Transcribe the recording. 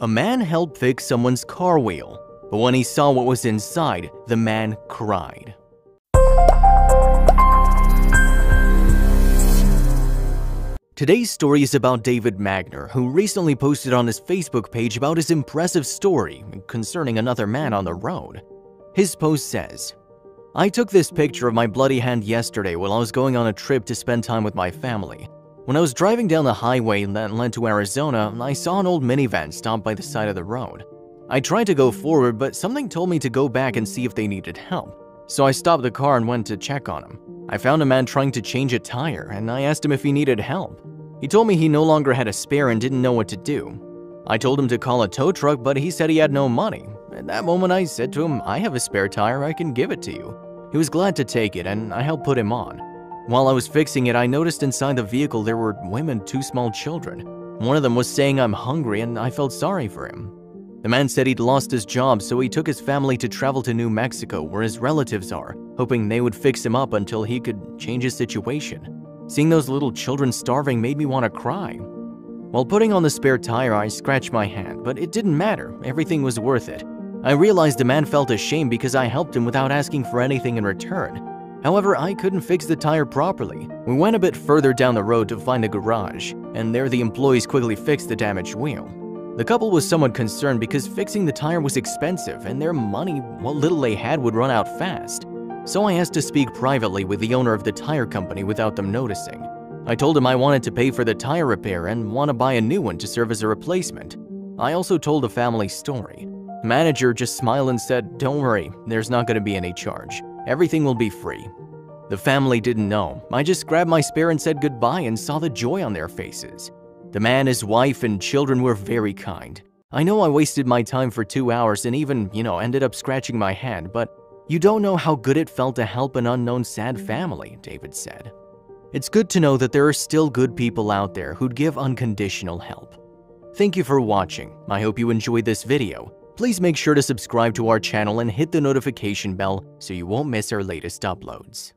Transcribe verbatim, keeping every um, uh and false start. A man helped fix someone's car wheel, but when he saw what was inside, the man cried. Today's story is about David Magner, who recently posted on his Facebook page about his impressive story concerning another man on the road. His post says, "I took this picture of my bloody hand yesterday while I was going on a trip to spend time with my family. When I was driving down the highway that led to Arizona, I saw an old minivan stop by the side of the road. I tried to go forward, but something told me to go back and see if they needed help. So I stopped the car and went to check on him. I found a man trying to change a tire, and I asked him if he needed help. He told me he no longer had a spare and didn't know what to do. I told him to call a tow truck, but he said he had no money. At that moment, I said to him, 'I have a spare tire, I can give it to you.' He was glad to take it, and I helped put him on. While I was fixing it, I noticed inside the vehicle there were women and two small children. One of them was saying, 'I'm hungry,' and I felt sorry for him. The man said he'd lost his job, so he took his family to travel to New Mexico, where his relatives are, hoping they would fix him up until he could change his situation. Seeing those little children starving made me want to cry. While putting on the spare tire, I scratched my hand, but it didn't matter. Everything was worth it. I realized the man felt ashamed because I helped him without asking for anything in return. However, I couldn't fix the tire properly. We went a bit further down the road to find a garage, and there the employees quickly fixed the damaged wheel. The couple was somewhat concerned because fixing the tire was expensive and their money, what little they had, would run out fast. So I asked to speak privately with the owner of the tire company without them noticing. I told him I wanted to pay for the tire repair and want to buy a new one to serve as a replacement. I also told the family story. The manager just smiled and said, 'Don't worry, there's not going to be any charge. Everything will be free.' The family didn't know. I just grabbed my spare and said goodbye and saw the joy on their faces. The man, his wife, and children were very kind. I know I wasted my time for two hours and even, you know, ended up scratching my hand, but you don't know how good it felt to help an unknown sad family," David said. It's good to know that there are still good people out there who'd give unconditional help. Thank you for watching. I hope you enjoyed this video. Please make sure to subscribe to our channel and hit the notification bell so you won't miss our latest uploads.